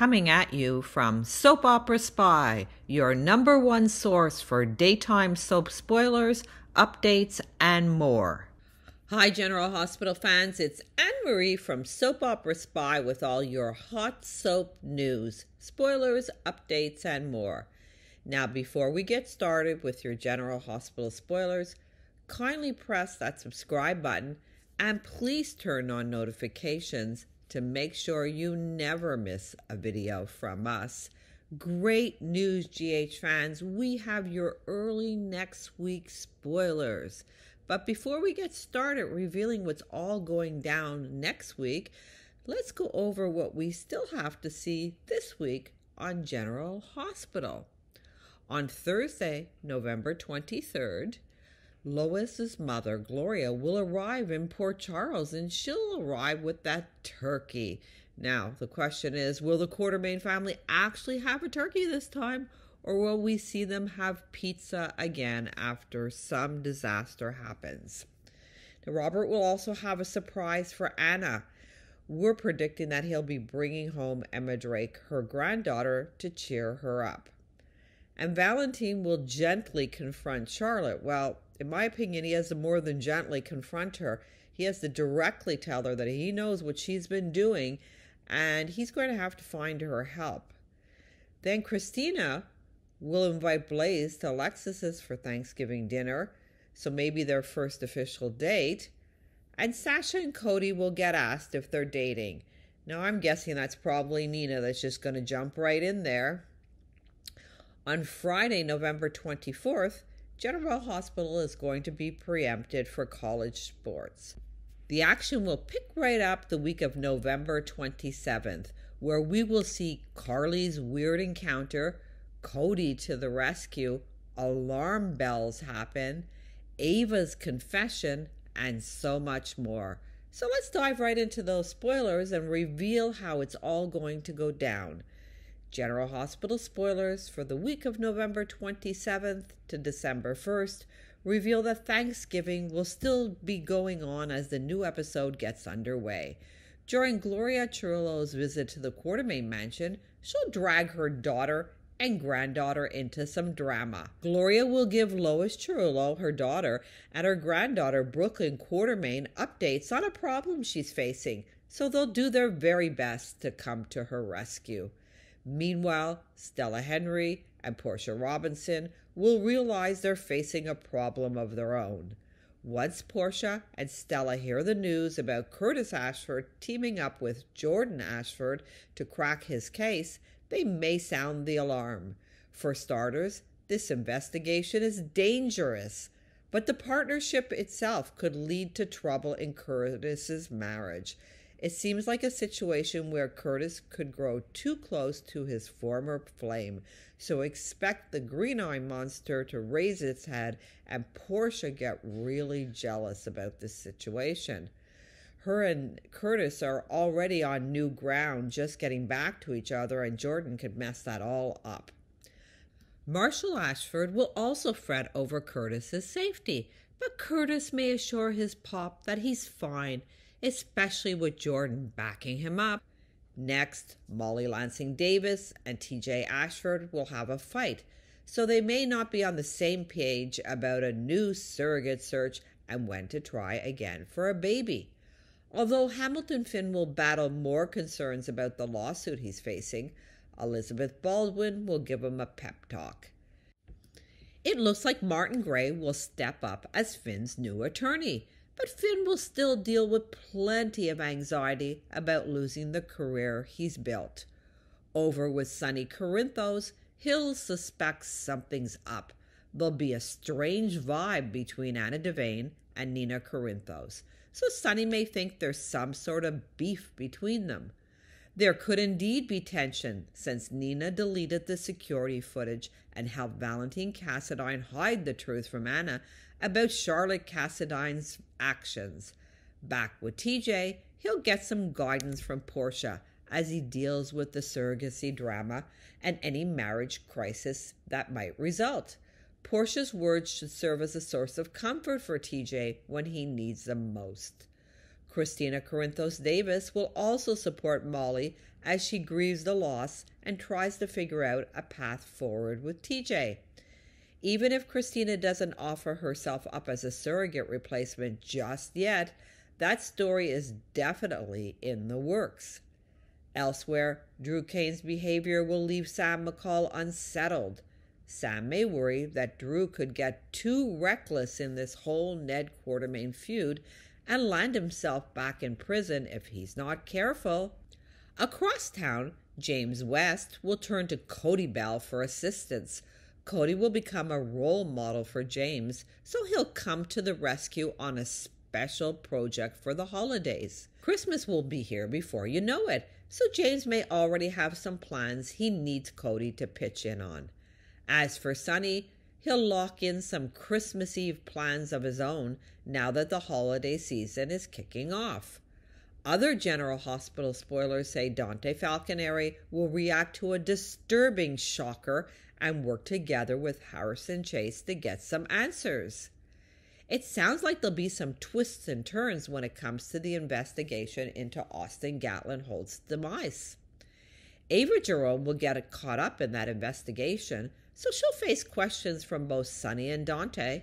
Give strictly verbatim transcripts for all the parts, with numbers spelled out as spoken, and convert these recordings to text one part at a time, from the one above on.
coming at you from Soap Opera Spy, your number one source for daytime soap spoilers, updates, and more. Hi, General Hospital fans. It's Anne-Marie from Soap Opera Spy with all your hot soap news, spoilers, updates, and more. Now, before we get started with your General Hospital spoilers, kindly press that subscribe button and please turn on notifications to make sure you never miss a video from us. Great news, G H fans. We have your early next week's spoilers. But before we get started revealing what's all going down next week, let's go over what we still have to see this week on General Hospital. On Thursday, November twenty-third, Lois's mother, Gloria, will arrive in Port Charles, and she'll arrive with that turkey. Now, the question is, will the Quartermaine family actually have a turkey this time, or will we see them have pizza again after some disaster happens? Now, Robert will also have a surprise for Anna. We're predicting that he'll be bringing home Emma Drake, her granddaughter, to cheer her up. And Valentin will gently confront Charlotte. Well, in my opinion, he has to more than gently confront her. He has to directly tell her that he knows what she's been doing and he's going to have to find her help. Then Christina will invite Blaze to Alexis's for Thanksgiving dinner, so maybe their first official date. And Sasha and Cody will get asked if they're dating. Now, I'm guessing that's probably Nina that's just going to jump right in there. On Friday, November twenty-fourth, General Hospital is going to be preempted for college sports. The action will pick right up the week of November twenty-seventh, where we will see Carly's weird encounter, Cody to the rescue, alarm bells happen, Ava's confession, and so much more. So let's dive right into those spoilers and reveal how it's all going to go down. General Hospital spoilers for the week of November twenty-seventh to December first reveal that Thanksgiving will still be going on as the new episode gets underway. During Gloria Cerullo's visit to the Quartermaine mansion, she'll drag her daughter and granddaughter into some drama. Gloria will give Lois Cerullo, her daughter, and her granddaughter, Brook Lynn Quartermaine, updates on a problem she's facing, so they'll do their very best to come to her rescue. Meanwhile, Stella Henry and Portia Robinson will realize they're facing a problem of their own. Once Portia and Stella hear the news about Curtis Ashford teaming up with Jordan Ashford to crack his case, they may sound the alarm. For starters, this investigation is dangerous, but the partnership itself could lead to trouble in Curtis's marriage. It seems like a situation where Curtis could grow too close to his former flame, so expect the green-eye monster to raise its head and Portia get really jealous about this situation. Her and Curtis are already on new ground, just getting back to each other, and Jordan could mess that all up. Marshall Ashford will also fret over Curtis's safety, but Curtis may assure his pop that he's fine, especially with Jordan backing him up. Next, Molly Lansing Davis and T J Ashford will have a fight, so they may not be on the same page about a new surrogate search and when to try again for a baby. Although Hamilton Finn will battle more concerns about the lawsuit he's facing, Elizabeth Baldwin will give him a pep talk. It looks like Martin Grey will step up as Finn's new attorney, but Finn will still deal with plenty of anxiety about losing the career he's built. Over with Sonny Corinthos, he'll suspect something's up. There'll be a strange vibe between Anna Devane and Nina Corinthos, so Sonny may think there's some sort of beef between them. There could indeed be tension, since Nina deleted the security footage and helped Valentin Casadine hide the truth from Anna about Charlotte Casadine's actions. Back with T J, he'll get some guidance from Portia as he deals with the surrogacy drama and any marriage crisis that might result. Portia's words should serve as a source of comfort for T J when he needs them most. Christina Corinthos Davis will also support Molly as she grieves the loss and tries to figure out a path forward with T J. Even if Christina doesn't offer herself up as a surrogate replacement just yet, that story is definitely in the works. Elsewhere, Drew Cain's behavior will leave Sam McCall unsettled. Sam may worry that Drew could get too reckless in this whole Ned Quartermaine feud and land himself back in prison if he's not careful. Across town, James West will turn to Cody Bell for assistance. Cody will become a role model for James, so he'll come to the rescue on a special project for the holidays. Christmas will be here before you know it, so James may already have some plans he needs Cody to pitch in on. As for Sonny, he'll lock in some Christmas Eve plans of his own now that the holiday season is kicking off. Other General Hospital spoilers say Dante Falconeri will react to a disturbing shocker and work together with Harrison Chase to get some answers. It sounds like there'll be some twists and turns when it comes to the investigation into Austin Gatlin Holt's demise. Ava Jerome will get caught up in that investigation, so she'll face questions from both Sonny and Dante.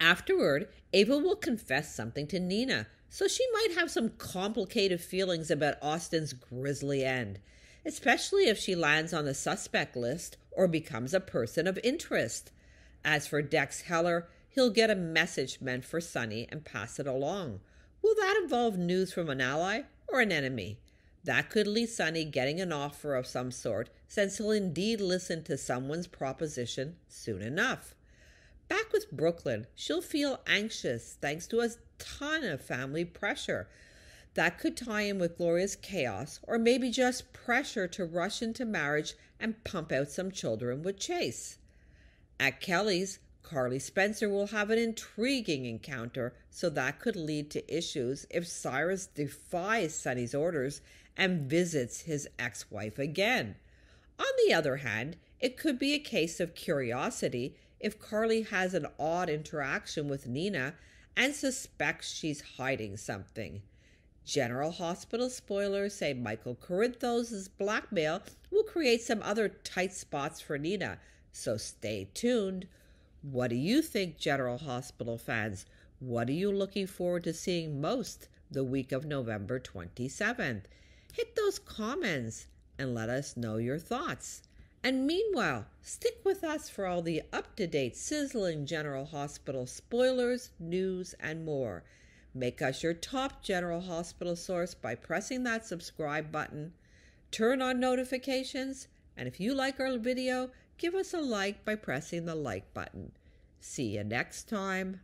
Afterward, Ava will confess something to Nina, so she might have some complicated feelings about Austin's grisly end, especially if she lands on the suspect list or becomes a person of interest. As for Dex Heller, he'll get a message meant for Sonny and pass it along. Will that involve news from an ally or an enemy? That could lead Sonny getting an offer of some sort, since he'll indeed listen to someone's proposition soon enough. Back with Brooklyn, she'll feel anxious thanks to a ton of family pressure. That could tie in with Gloria's chaos, or maybe just pressure to rush into marriage and pump out some children with Chase. At Kelly's, Carly Spencer will have an intriguing encounter, so that could lead to issues if Cyrus defies Sonny's orders and visits his ex-wife again. On the other hand, it could be a case of curiosity if Carly has an odd interaction with Nina and suspects she's hiding something. General Hospital spoilers say Michael Corinthos' blackmail will create some other tight spots for Nina, so stay tuned. What do you think, General Hospital fans? What are you looking forward to seeing most the week of November twenty-seventh? Hit those comments and let us know your thoughts. And meanwhile, stick with us for all the up-to-date, sizzling General Hospital spoilers, news, and more. Make us your top General Hospital source by pressing that subscribe button. Turn on notifications, and if you like our video, give us a like by pressing the like button. See you next time.